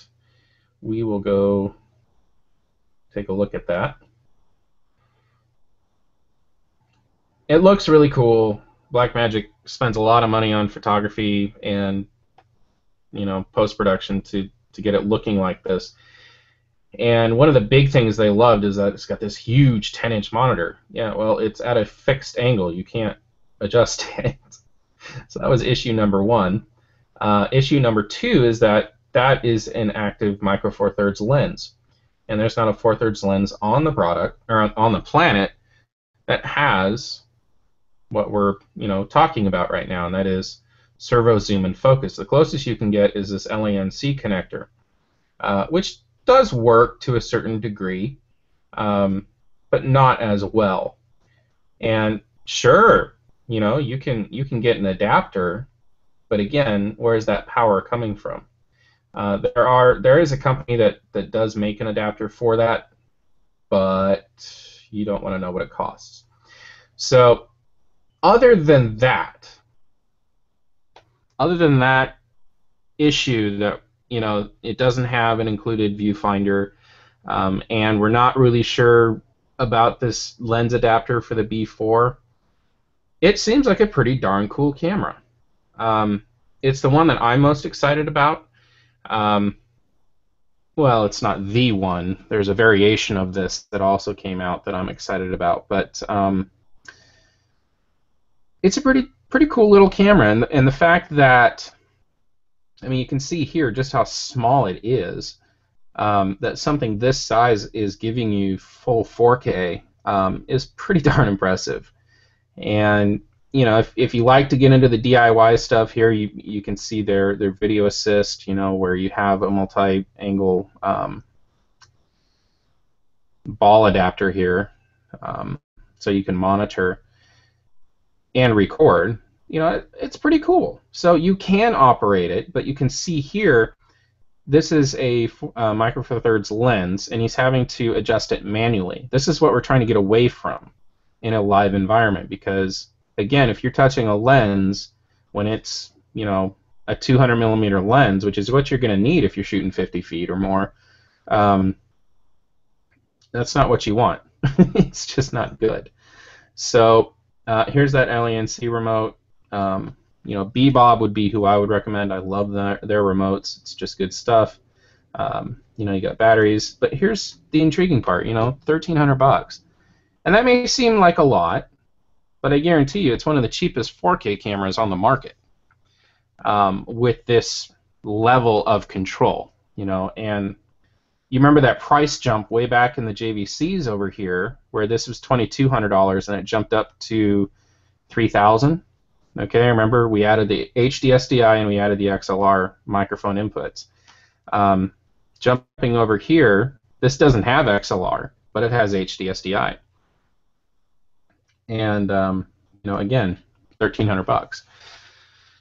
we will go take a look at that. It looks really cool. Blackmagic spends a lot of money on photography and, you know, post-production to, to get it looking like this. And one of the big things they loved is that it's got this huge ten inch monitor. Yeah, well, it's at a fixed angle. You can't adjust it. So that was issue number one. Uh, issue number two is that that is an active Micro Four Thirds lens. And there's not a Four Thirds lens on the product, or on the planet, that has what we're, you know, talking about right now, and that is servo zoom and focus. The closest you can get is this lanc connector, uh, which does work to a certain degree, um, but not as well. And sure, you know, you can you can get an adapter, but again, where is that power coming from? Uh, there are there is a company that that does make an adapter for that, but you don't want to know what it costs. So, other than that. Other than that issue that, you know, it doesn't have an included viewfinder, um, and we're not really sure about this lens adapter for the B four, it seems like a pretty darn cool camera. Um, it's the one that I'm most excited about. Um, well, it's not the one. There's a variation of this that also came out that I'm excited about, but um, it's a pretty... pretty cool little camera, and, and the fact that, I mean, you can see here just how small it is, um, that something this size is giving you full four K um, is pretty darn impressive. And, you know, if, if you like to get into the D I Y stuff here, you, you can see their, their video assist, you know, where you have a multi-angle um, ball adapter here, um, so you can monitor and record. You know, it, it's pretty cool. So you can operate it, but you can see here, this is a uh, Micro Four Thirds lens, and he's having to adjust it manually. This is what we're trying to get away from in a live environment, because again, if you're touching a lens when it's you know, a two hundred millimeter lens, which is what you're going to need if you're shooting fifty feet or more, um, that's not what you want. It's just not good. So uh, here's that L A N C remote. Um, you know, B-Bob would be who I would recommend. I love their, their remotes. It's just good stuff. Um, you know, you got batteries, but here's the intriguing part. You know, thirteen hundred bucks, and that may seem like a lot, but I guarantee you, it's one of the cheapest four K cameras on the market um, with this level of control. You know, and you remember that price jump way back in the J V Cs over here, where this was twenty-two hundred dollars and it jumped up to three thousand dollars. Okay, remember we added the H D S D I and we added the X L R microphone inputs. Um, jumping over here, this doesn't have X L R, but it has H D S D I, and um, you know, again, thirteen hundred bucks.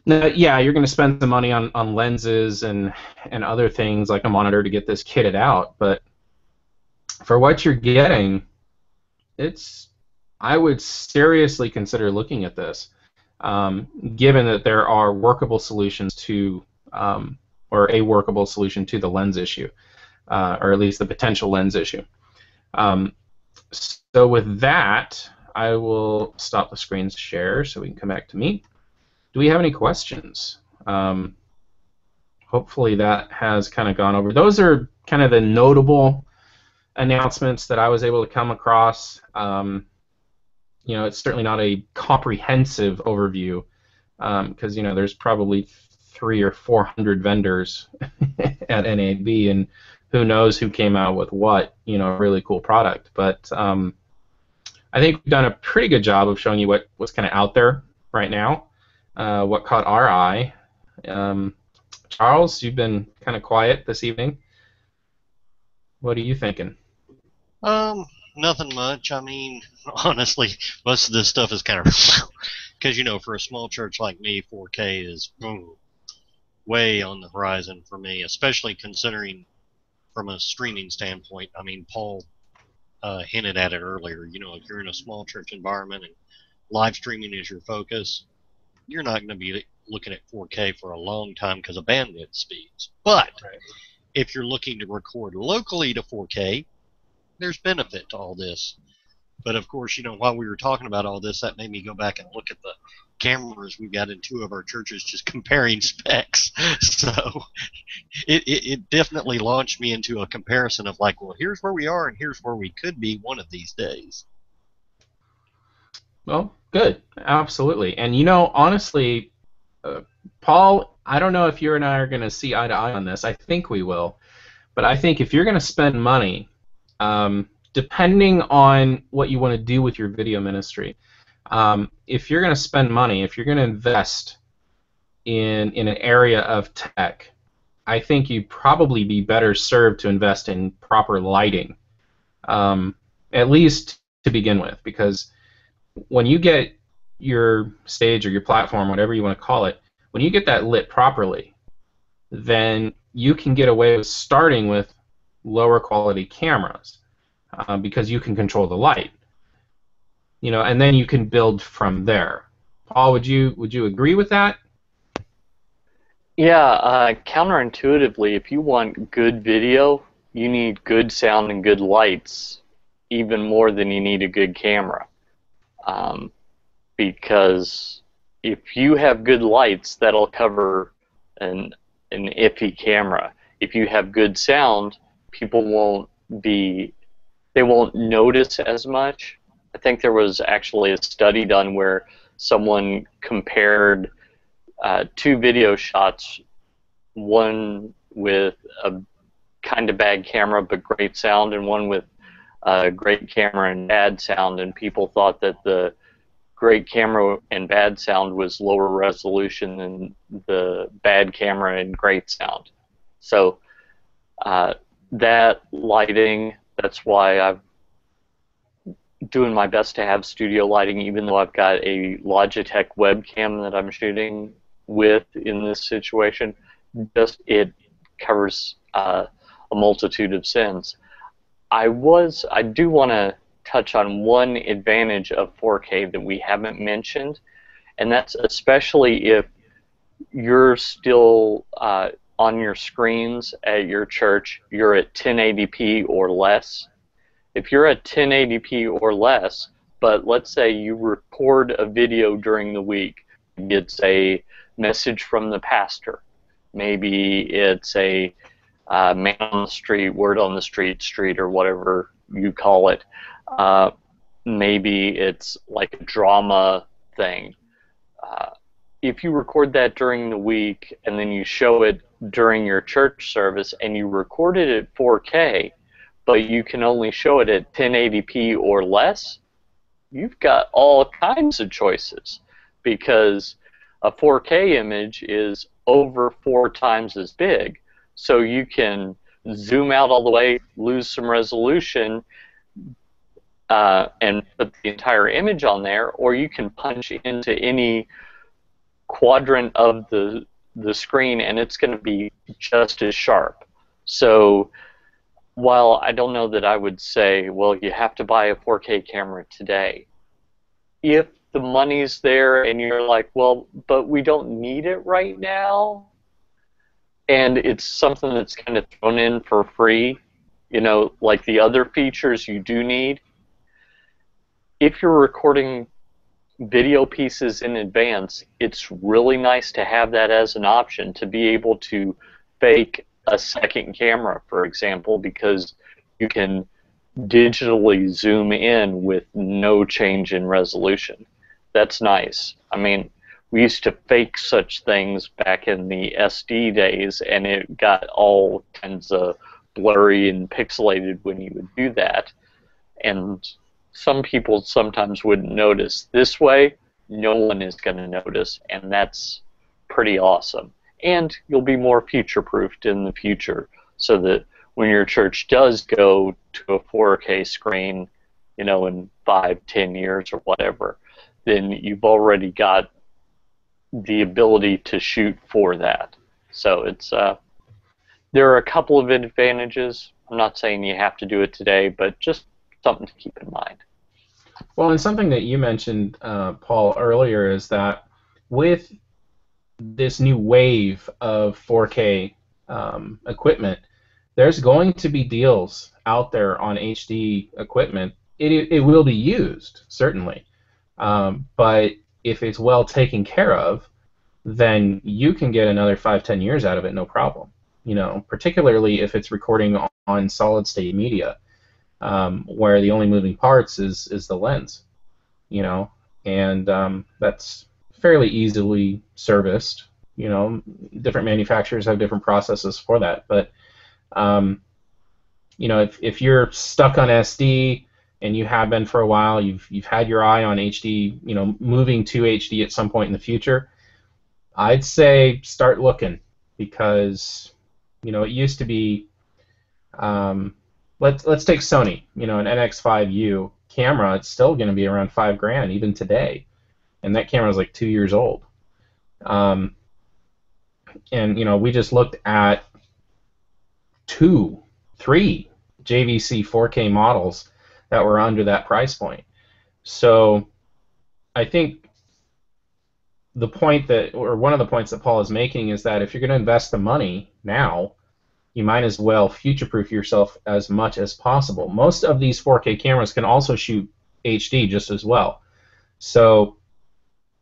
Now, yeah, you're going to spend the money on, on lenses and and other things like a monitor to get this kitted out, but for what you're getting, it's I would seriously consider looking at this, um, given that there are workable solutions to um, or a workable solution to the lens issue, uh, or at least the potential lens issue. Um, so with that, I will stop the screen share so we can come back to me. Do we have any questions? Um, hopefully that has kind of gone over. Those are kind of the notable announcements that I was able to come across. Um, you know, it's certainly not a comprehensive overview, because, um, you know, there's probably three or four hundred vendors at N A B, and who knows who came out with what, you know, really cool product. But um, I think we've done a pretty good job of showing you what, what's kind of out there right now, uh, what caught our eye. Um, Charles, you've been kind of quiet this evening. What are you thinking? Um, nothing much. I mean, honestly, most of this stuff is kind of, because, you know, for a small church like me, four K is boom, way on the horizon for me, especially considering from a streaming standpoint. I mean, Paul uh, hinted at it earlier. You know, if you're in a small church environment and live streaming is your focus, you're not going to be looking at four K for a long time because of bandwidth speeds. But right, if you're looking to record locally to four K, there's benefit to all this. But of course, you know, while we were talking about all this, that made me go back and look at the cameras we've got in two of our churches, just comparing specs. So it, it, it definitely launched me into a comparison of like, well, here's where we are and here's where we could be one of these days. Well, good. Absolutely. And, you know, honestly, uh, Paul, I don't know if you and I are going to see eye to eye on this. I think we will. But I think if you're going to spend money, um, depending on what you want to do with your video ministry, um, if you're going to spend money, if you're going to invest in in an area of tech, I think you'd probably be better served to invest in proper lighting, um, at least to begin with, because when you get your stage or your platform, whatever you want to call it, when you get that lit properly, then you can get away with starting with lower quality cameras, Uh, because you can control the light, you know, and then you can build from there. Paul, would you would you agree with that? Yeah, uh, counterintuitively, if you want good video, you need good sound and good lights, even more than you need a good camera, um, because if you have good lights, that'll cover an an iffy camera. If you have good sound, people won't be They won't notice as much. I think there was actually a study done where someone compared uh, two video shots, one with a kind of bad camera but great sound, and one with a great camera and bad sound, and people thought that the great camera and bad sound was lower resolution than the bad camera and great sound. So uh, that lighting, that's why I'm doing my best to have studio lighting, even though I've got a Logitech webcam that I'm shooting with in this situation. Just it covers uh, a multitude of sins. I was, I do want to touch on one advantage of four K that we haven't mentioned, and that's especially if you're still uh, on your screens at your church, you're at ten eighty p or less. If you're at ten eighty p or less, but let's say you record a video during the week, it's a message from the pastor, maybe it's a uh, man on the street, word on the street, street or whatever you call it, uh, maybe it's like a drama thing. Uh, if you record that during the week and then you show it during your church service and you record it at four K, but you can only show it at ten eighty p or less, you've got all kinds of choices, because a four K image is over four times as big, so you can zoom out all the way, lose some resolution, uh, and put the entire image on there, or you can punch into any quadrant of the the screen and it's going to be just as sharp. So while I don't know that I would say, well, you have to buy a four K camera today, if the money's there and you're like, well, but we don't need it right now, and it's something that's kind of thrown in for free, you know, like the other features you do need, if you're recording video pieces in advance, it's really nice to have that as an option, to be able to fake a second camera, for example, because you can digitally zoom in with no change in resolution. That's nice. I mean, we used to fake such things back in the S D days, and it got all kinds of blurry and pixelated when you would do that, and some people sometimes wouldn't notice. This way, no one is going to notice, and that's pretty awesome. And you'll be more future-proofed in the future, so that when your church does go to a four K screen, you know, in five, ten years or whatever, then you've already got the ability to shoot for that. So it's uh, there are a couple of advantages. I'm not saying you have to do it today, but just something to keep in mind. Well, and something that you mentioned, uh, Paul, earlier is that with this new wave of four K um, equipment, there's going to be deals out there on H D equipment. It, it will be used, certainly, um, but if it's well taken care of, then you can get another five, ten years out of it, no problem. You know, particularly if it's recording on solid-state media, um, where the only moving parts is is the lens. You know, and um, that's fairly easily serviced. You know, different manufacturers have different processes for that, but um, you know, if if you're stuck on S D and you have been for a while, you've you've had your eye on H D, you know, moving to H D at some point in the future, I'd say start looking, because you know it used to be. Um, let's let's take Sony. You know, an N X five U camera, it's still going to be around five grand even today. And that camera is like two years old, um, and you know we just looked at two, three J V C four K models that were under that price point. So I think the point that, or one of the points that Paul is making, is that if you're going to invest the money now, you might as well future-proof yourself as much as possible. Most of these four K cameras can also shoot H D just as well. So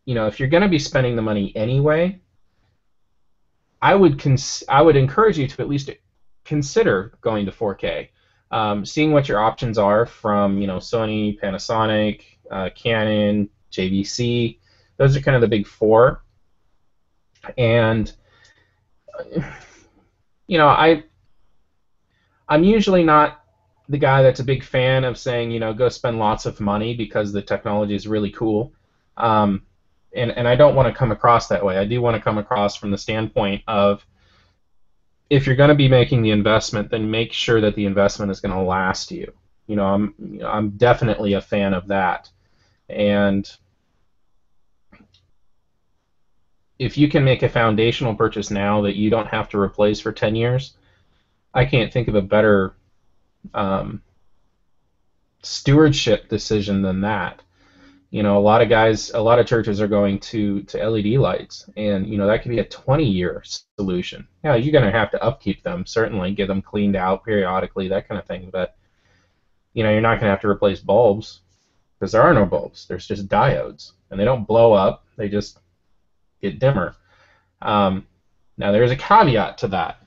you know, if you're going to be spending the money anyway, I would cons I would encourage you to at least consider going to four K, um, seeing what your options are from, you know, Sony, Panasonic, uh, Canon, J V C. Those are kind of the big four. And you know, I I'm usually not the guy that's a big fan of saying, you know, go spend lots of money because the technology is really cool. Um, And, and I don't want to come across that way. I do want to come across from the standpoint of, if you're going to be making the investment, then make sure that the investment is going to last you. You know, I'm you know, I'm definitely a fan of that. And if you can make a foundational purchase now that you don't have to replace for ten years, I can't think of a better um, stewardship decision than that. You know, a lot of guys, a lot of churches are going to to L E D lights, and you know that could be a twenty-year solution. Yeah, you're going to have to upkeep them, certainly, get them cleaned out periodically, that kind of thing. But you know, you're not going to have to replace bulbs because there are no bulbs. There's just diodes, and they don't blow up. They just get dimmer. Um, now, there's a caveat to that.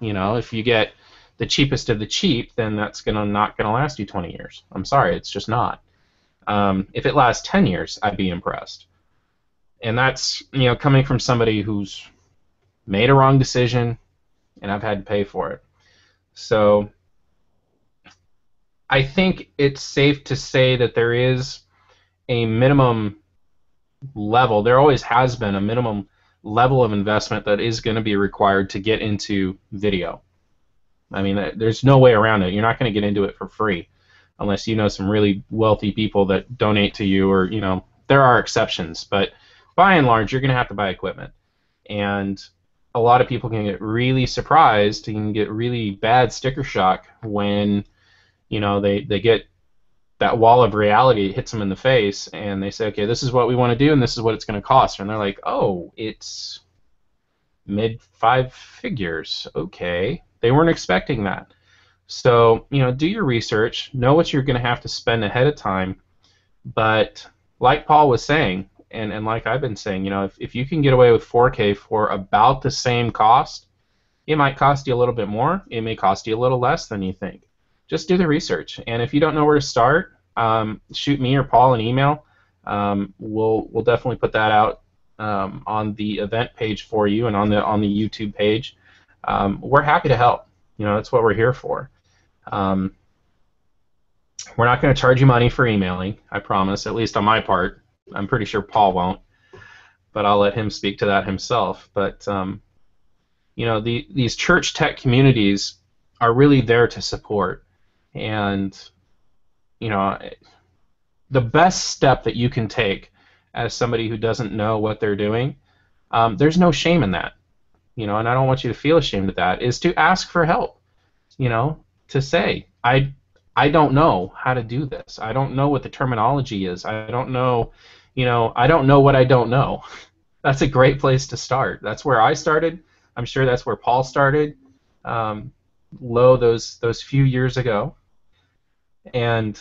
You know, if you get the cheapest of the cheap, then that's gonna not going to last you twenty years. I'm sorry, it's just not. Um, if it lasts ten years, I'd be impressed. And that's, you know, coming from somebody who's made a wrong decision, and I've had to pay for it. So I think it's safe to say that there is a minimum level. There always has been a minimum level of investment that is going to be required to get into video. I mean, there's no way around it. You're not going to get into it for free unless you know some really wealthy people that donate to you, or, you know, there are exceptions. But by and large, you're going to have to buy equipment. And a lot of people can get really surprised. You can get really bad sticker shock when, you know, they, they get that wall of reality hits them in the face, and they say, okay, this is what we want to do, and this is what it's going to cost. And they're like, oh, it's mid five figures. Okay. They weren't expecting that. So, you know, do your research, know what you're going to have to spend ahead of time. But like Paul was saying, and, and like I've been saying, you know, if, if you can get away with four K for about the same cost, it might cost you a little bit more. It may cost you a little less than you think. Just do the research. And if you don't know where to start, um, shoot me or Paul an email. Um, we'll we'll definitely put that out um, on the event page for you and on the on the YouTube page. Um, we're happy to help. You know, that's what we're here for. Um, we're not going to charge you money for emailing, I promise, at least on my part. I'm pretty sure Paul won't, but I'll let him speak to that himself. But, um, you know, the, these church tech communities are really there to support. And, you know, the best step that you can take as somebody who doesn't know what they're doing, um, there's no shame in that. You know, and I don't want you to feel ashamed of that, is to ask for help, you know, to say, I, I don't know how to do this. I don't know what the terminology is. I don't know, you know, I don't know what I don't know. That's a great place to start. That's where I started. I'm sure that's where Paul started, um, low those, those few years ago. And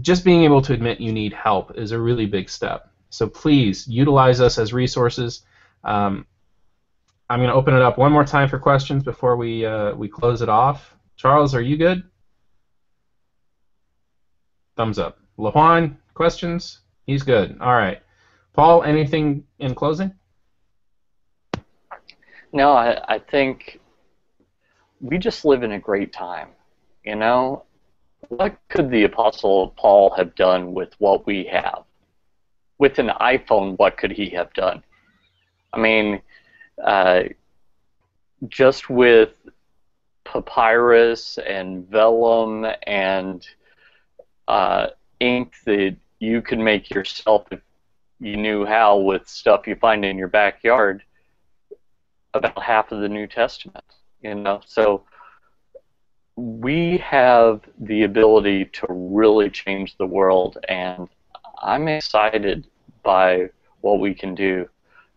just being able to admit you need help is a really big step. So please utilize us as resources. Um, I'm going to open it up one more time for questions before we uh, we close it off. Charles, are you good? Thumbs up. LaJuan, questions? He's good. All right. Paul, anything in closing? No, I, I think we just live in a great time. You know, what could the Apostle Paul have done with what we have? With an iPhone, what could he have done? I mean, Uh, just with papyrus and vellum and uh, ink that you can make yourself if you knew how, with stuff you find in your backyard, about half of the New Testament, you know. So we have the ability to really change the world, and I'm excited by what we can do.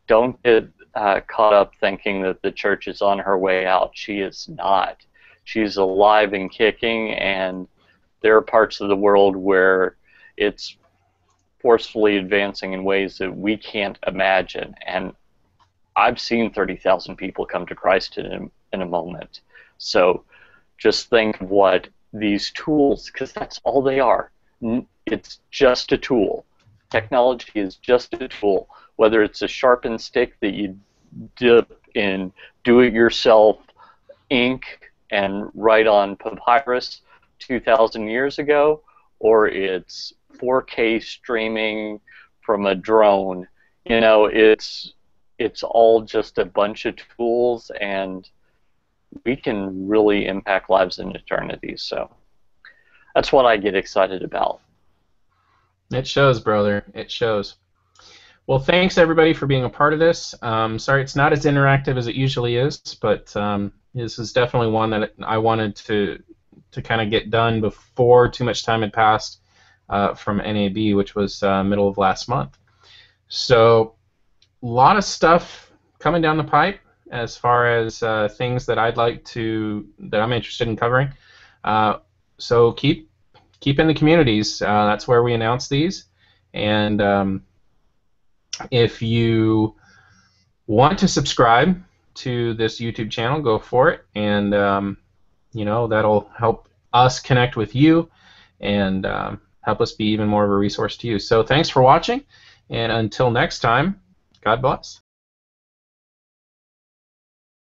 Don't get Uh, caught up thinking that the church is on her way out. She is not. She's alive and kicking, and there are parts of the world where it's forcefully advancing in ways that we can't imagine. And I've seen thirty thousand people come to Christ in, in a moment. So just think of what these tools, because that's all they are. It's just a tool. Technology is just a tool. Whether it's a sharpened stick that you dip in do-it-yourself ink and write on papyrus two thousand years ago, or it's four K streaming from a drone, you know, it's it's all just a bunch of tools, and we can really impact lives in eternity. So that's what I get excited about. It shows, brother. It shows. Well, thanks, everybody, for being a part of this. Um, sorry it's not as interactive as it usually is, but um, this is definitely one that I wanted to to kind of get done before too much time had passed. uh, from N A B, which was uh, middle of last month. So a lot of stuff coming down the pipe as far as uh, things that I'd like to, that I'm interested in covering. Uh, so keep keep in the communities. Uh, that's where we announce these. And um, if you want to subscribe to this YouTube channel, go for it. And um, you know, that'll help us connect with you and um, help us be even more of a resource to you. So thanks for watching, and until next time, God bless.